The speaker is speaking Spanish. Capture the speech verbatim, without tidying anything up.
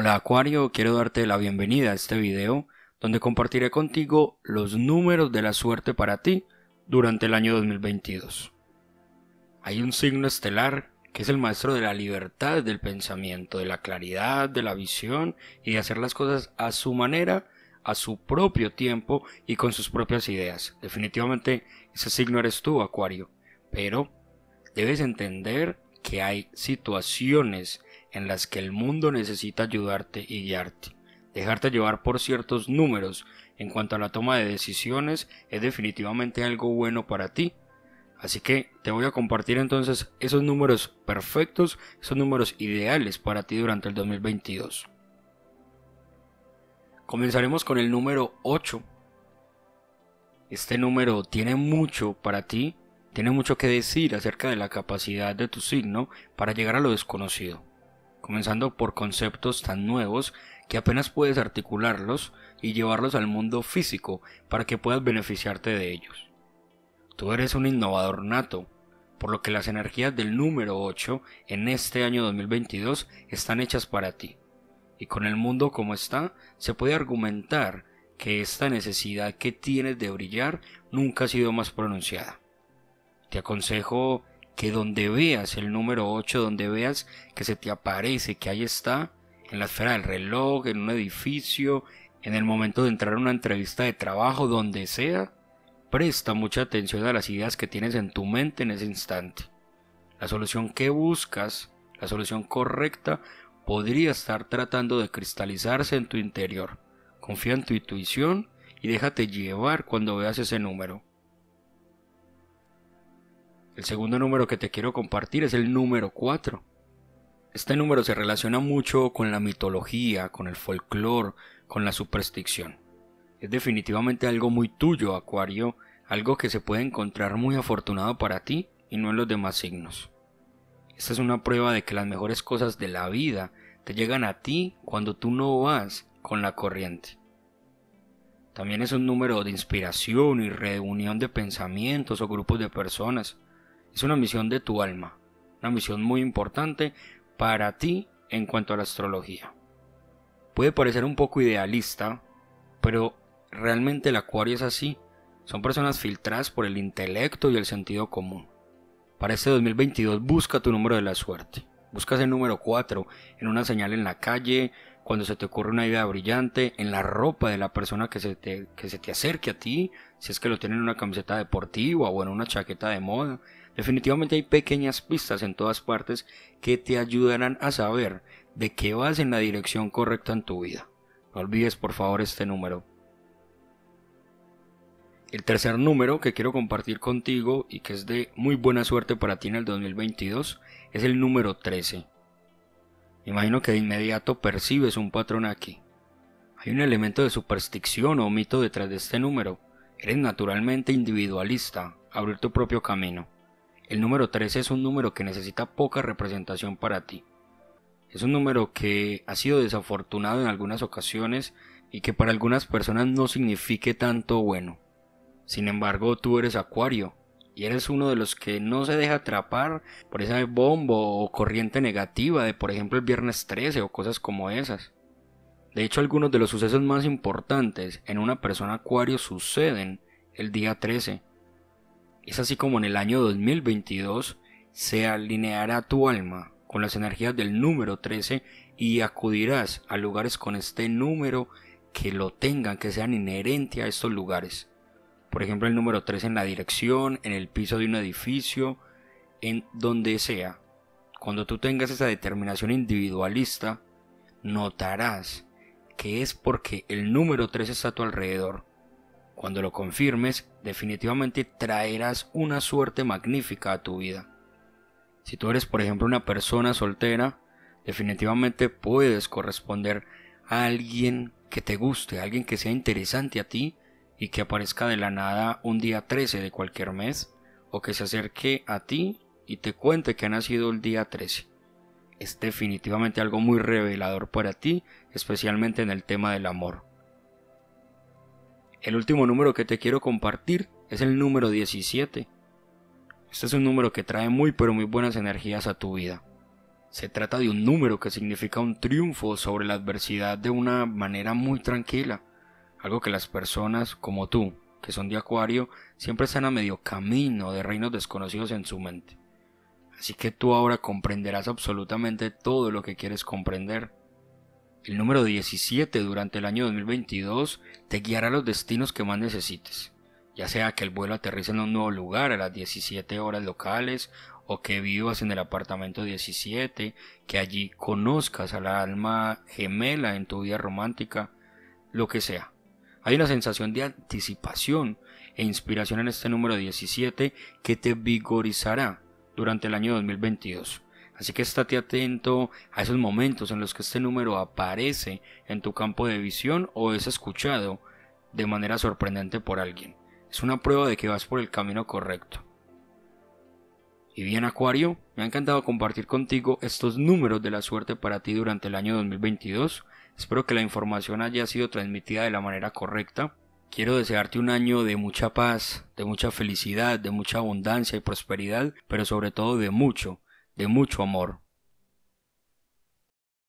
Hola Acuario, quiero darte la bienvenida a este video donde compartiré contigo los números de la suerte para ti durante el año dos mil veintidós. Hay un signo estelar que es el maestro de la libertad del pensamiento, de la claridad, de la visión y de hacer las cosas a su manera, a su propio tiempo y con sus propias ideas. Definitivamente ese signo eres tú, Acuario, pero debes entender que hay situaciones en las que el mundo necesita ayudarte y guiarte. Dejarte llevar por ciertos números en cuanto a la toma de decisiones es definitivamente algo bueno para ti. Así que te voy a compartir entonces esos números perfectos, esos números ideales para ti durante el dos mil veintidós. Comenzaremos con el número ocho. Este número tiene mucho para ti, tiene mucho que decir acerca de la capacidad de tu signo para llegar a lo desconocido. Comenzando por conceptos tan nuevos que apenas puedes articularlos y llevarlos al mundo físico para que puedas beneficiarte de ellos. Tú eres un innovador nato, por lo que las energías del número ocho en este año dos mil veintidós están hechas para ti. Y con el mundo como está, se puede argumentar que esta necesidad que tienes de brillar nunca ha sido más pronunciada. Te aconsejo que donde veas el número ocho, donde veas que se te aparece, que ahí está, en la esfera del reloj, en un edificio, en el momento de entrar a una entrevista de trabajo, donde sea, presta mucha atención a las ideas que tienes en tu mente en ese instante. La solución que buscas, la solución correcta, podría estar tratando de cristalizarse en tu interior. Confía en tu intuición y déjate llevar cuando veas ese número. El segundo número que te quiero compartir es el número cuatro. Este número se relaciona mucho con la mitología, con el folclore, con la superstición. Es definitivamente algo muy tuyo, Acuario, algo que se puede encontrar muy afortunado para ti y no en los demás signos. Esta es una prueba de que las mejores cosas de la vida te llegan a ti cuando tú no vas con la corriente. También es un número de inspiración y reunión de pensamientos o grupos de personas. Es una misión de tu alma, una misión muy importante para ti en cuanto a la astrología. Puede parecer un poco idealista, pero realmente el Acuario es así. Son personas filtradas por el intelecto y el sentido común. Para este dos mil veintidós busca tu número de la suerte. Busca ese número cuatro en una señal en la calle, cuando se te ocurre una idea brillante, en la ropa de la persona que se te, que se te acerque a ti, si es que lo tiene en una camiseta deportiva o en una chaqueta de moda. Definitivamente hay pequeñas pistas en todas partes que te ayudarán a saber de qué vas en la dirección correcta en tu vida. No olvides por favor este número. El tercer número que quiero compartir contigo y que es de muy buena suerte para ti en el dos mil veintidós es el número trece. Imagino que de inmediato percibes un patrón aquí. Hay un elemento de superstición o mito detrás de este número. Eres naturalmente individualista, abrir tu propio camino. El número trece es un número que necesita poca representación para ti. Es un número que ha sido desafortunado en algunas ocasiones y que para algunas personas no signifique tanto bueno. Sin embargo, tú eres Acuario y eres uno de los que no se deja atrapar por esa bombo o corriente negativa de, por ejemplo, el viernes trece o cosas como esas. De hecho, algunos de los sucesos más importantes en una persona Acuario suceden el día trece. Es así como en el año dos mil veintidós se alineará tu alma con las energías del número trece y acudirás a lugares con este número que lo tengan, que sean inherente a estos lugares. Por ejemplo, el número trece en la dirección, en el piso de un edificio, en donde sea. Cuando tú tengas esa determinación individualista, notarás que es porque el número trece está a tu alrededor. Cuando lo confirmes, definitivamente traerás una suerte magnífica a tu vida. Si tú eres, por ejemplo, una persona soltera, definitivamente puedes corresponder a alguien que te guste, a alguien que sea interesante a ti, y que aparezca de la nada un día trece de cualquier mes, o que se acerque a ti y te cuente que ha nacido el día trece. Es definitivamente algo muy revelador para ti, especialmente en el tema del amor. El último número que te quiero compartir es el número diecisiete. Este es un número que trae muy pero muy buenas energías a tu vida. Se trata de un número que significa un triunfo sobre la adversidad de una manera muy tranquila, algo que las personas como tú, que son de Acuario, siempre están a medio camino de reinos desconocidos en su mente. Así que tú ahora comprenderás absolutamente todo lo que quieres comprender. El número diecisiete durante el año dos mil veintidós te guiará a los destinos que más necesites, ya sea que el vuelo aterrice en un nuevo lugar a las diecisiete horas locales, o que vivas en el apartamento diecisiete, que allí conozcas a la alma gemela en tu vida romántica, lo que sea. Hay una sensación de anticipación e inspiración en este número diecisiete que te vigorizará durante el año dos mil veintidós. Así que estate atento a esos momentos en los que este número aparece en tu campo de visión o es escuchado de manera sorprendente por alguien. Es una prueba de que vas por el camino correcto. Y bien, Acuario, me ha encantado compartir contigo estos números de la suerte para ti durante el año dos mil veintidós. Espero que la información haya sido transmitida de la manera correcta. Quiero desearte un año de mucha paz, de mucha felicidad, de mucha abundancia y prosperidad, pero sobre todo de mucho, de mucho amor.